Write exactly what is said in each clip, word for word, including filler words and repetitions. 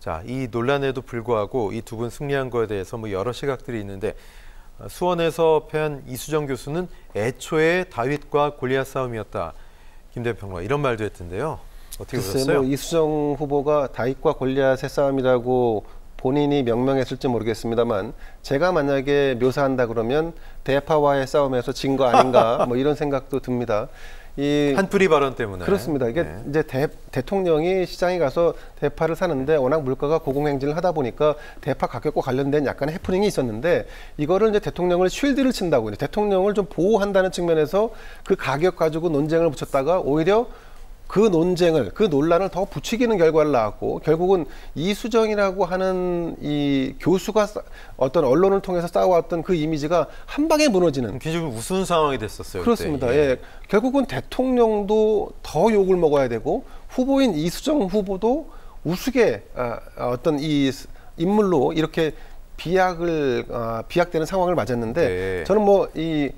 자, 이 논란에도 불구하고 이 두 분 승리한 거에 대해서 뭐 여러 시각들이 있는데, 수원에서 패한 이수정 교수는 애초에 다윗과 골리앗 싸움이었다, 김 대평론 이런 말도 했던데요. 어떻게 보셨어요? 뭐 이수정 후보가 다윗과 골리앗의 싸움이라고 본인이 명명했을지 모르겠습니다만, 제가 만약에 묘사한다 그러면 대파와의 싸움에서 진 거 아닌가 뭐 이런 생각도 듭니다. 이 한풀이 발언 때문에. 그렇습니다. 이게 네. 이제 대, 대통령이 시장에 가서 대파를 사는데 워낙 물가가 고공행진을 하다 보니까 대파 가격과 관련된 약간의 해프닝이 있었는데, 이거를 이제 대통령을 쉴드를 친다고, 대통령을 좀 보호한다는 측면에서 그 가격 가지고 논쟁을 붙였다가 오히려 그 논쟁을, 그 논란을 더 부추기는 결과를 낳았고, 결국은 이수정이라고 하는 이 교수가 어떤 언론을 통해서 쌓아왔던 그 이미지가 한 방에 무너지는. 굉장히 우스운 상황이 됐었어요. 그렇습니다. 그때. 예. 결국은 대통령도 더 욕을 먹어야 되고, 후보인 이수정 후보도 우스개 어떤 이 인물로 이렇게 비약을, 비약되는 상황을 맞았는데, 네. 저는 뭐 이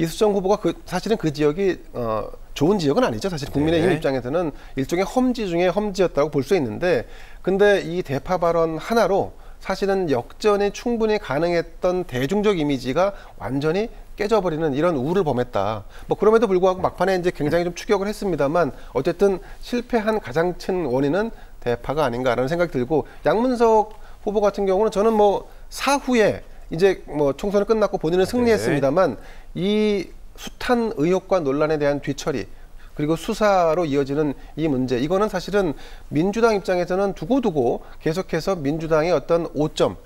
이수정 후보가 그 사실은 그 지역이 어, 좋은 지역은 아니죠. 사실 국민의힘 네. 입장에서는 일종의 험지 중에 험지였다고 볼 수 있는데, 근데 이 대파 발언 하나로 사실은 역전이 충분히 가능했던 대중적 이미지가 완전히 깨져버리는 이런 우를 범했다. 뭐 그럼에도 불구하고 막판에 이제 굉장히 좀 추격을 했습니다만, 어쨌든 실패한 가장 큰 원인은 대파가 아닌가라는 생각이 들고, 양문석 후보 같은 경우는 저는 뭐 사후에 이제 뭐 총선은 끝났고 본인은 승리했습니다만, 이 숱한 의혹과 논란에 대한 뒤처리, 그리고 수사로 이어지는 이 문제, 이거는 사실은 민주당 입장에서는 두고두고 계속해서 민주당의 어떤 오점,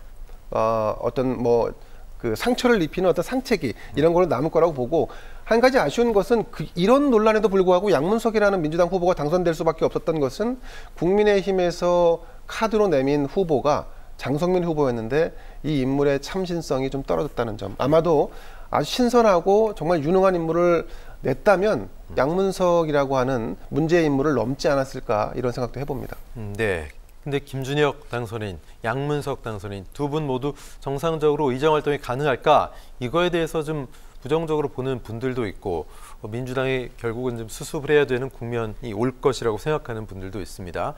어, 어떤 뭐 그 상처를 입히는 어떤 상책이 이런 걸로 남을 거라고 보고, 한 가지 아쉬운 것은 그 이런 논란에도 불구하고 양문석이라는 민주당 후보가 당선될 수밖에 없었던 것은, 국민의힘에서 카드로 내민 후보가 장성민 후보였는데 이 인물의 참신성이 좀 떨어졌다는 점. 아마도 아주 신선하고 정말 유능한 인물을 냈다면 양문석이라고 하는 문제의 인물을 넘지 않았을까, 이런 생각도 해봅니다. 네. 근데 김준혁 당선인, 양문석 당선인 두 분 모두 정상적으로 의정 활동이 가능할까, 이거에 대해서 좀 부정적으로 보는 분들도 있고, 민주당이 결국은 좀 수습을 해야 되는 국면이 올 것이라고 생각하는 분들도 있습니다.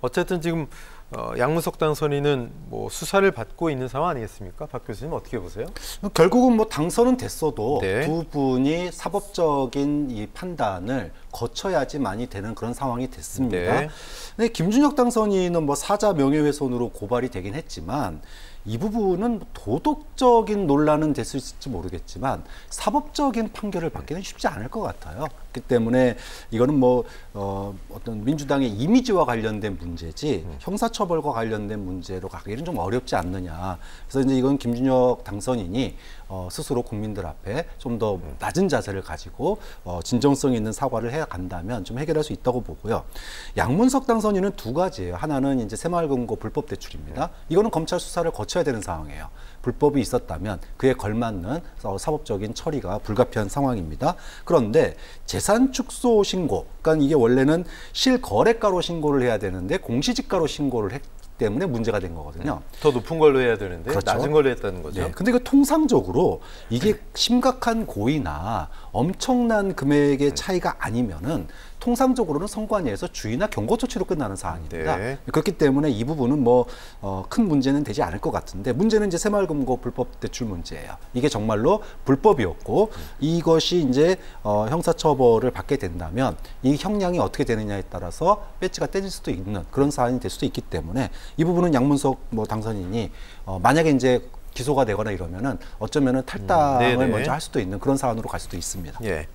어쨌든 지금 어, 양문석 당선인은 뭐 수사를 받고 있는 상황 아니겠습니까? 박 교수님 어떻게 보세요? 결국은 뭐 당선은 됐어도 네. 두 분이 사법적인 이 판단을 거쳐야지 많이 되는 그런 상황이 됐습니다. 네. 근데 김준혁 당선인은 뭐 사자 명예훼손으로 고발이 되긴 했지만, 이 부분은 도덕적인 논란은 될 수 있을지 모르겠지만 사법적인 판결을 받기는 쉽지 않을 것 같아요. 그렇기 때문에 이거는 뭐 어, 어떤 민주당의 이미지와 관련된 문제지 형사처벌과 관련된 문제로 가기는 좀 어렵지 않느냐. 그래서 이제 이건 김준혁 당선인이 어, 스스로 국민들 앞에 좀 더 낮은 자세를 가지고 어, 진정성 있는 사과를 해 간다면 좀 해결할 수 있다고 보고요. 양문석 당선인은 두 가지예요. 하나는 이제 새마을금고 불법 대출입니다. 이거는 검찰 수사를 거쳐야 되는 상황이에요. 불법이 있었다면 그에 걸맞는 사법적인 처리가 불가피한 상황입니다. 그런데 재산 축소 신고, 그러니까 이게 원래는 실거래가로 신고를 해야 되는데 공시지가로 신고를 했 때문에 문제가 된 거거든요. 더 높은 걸로 해야 되는데 그렇죠. 낮은 걸로 했다는 거죠. 네. 근데 그 통상적으로 이게 심각한 고의나 엄청난 금액의 차이가 아니면은 통상적으로는 선관위에서 주의나 경고 조치로 끝나는 사안입니다. 네. 그렇기 때문에 이 부분은 뭐 큰 문제는 되지 않을 것 같은데, 문제는 이제 새마을금고 불법 대출 문제예요. 이게 정말로 불법이었고 음. 이것이 이제 어, 형사처벌을 받게 된다면 이 형량이 어떻게 되느냐에 따라서 배지가 떼질 수도 있는 그런 사안이 될 수도 있기 때문에, 이 부분은 양문석 뭐 당선인이 어, 만약에 이제 기소가 되거나 이러면은 어쩌면은 탈당을 음. 먼저 할 수도 있는 그런 사안으로 갈 수도 있습니다. 예.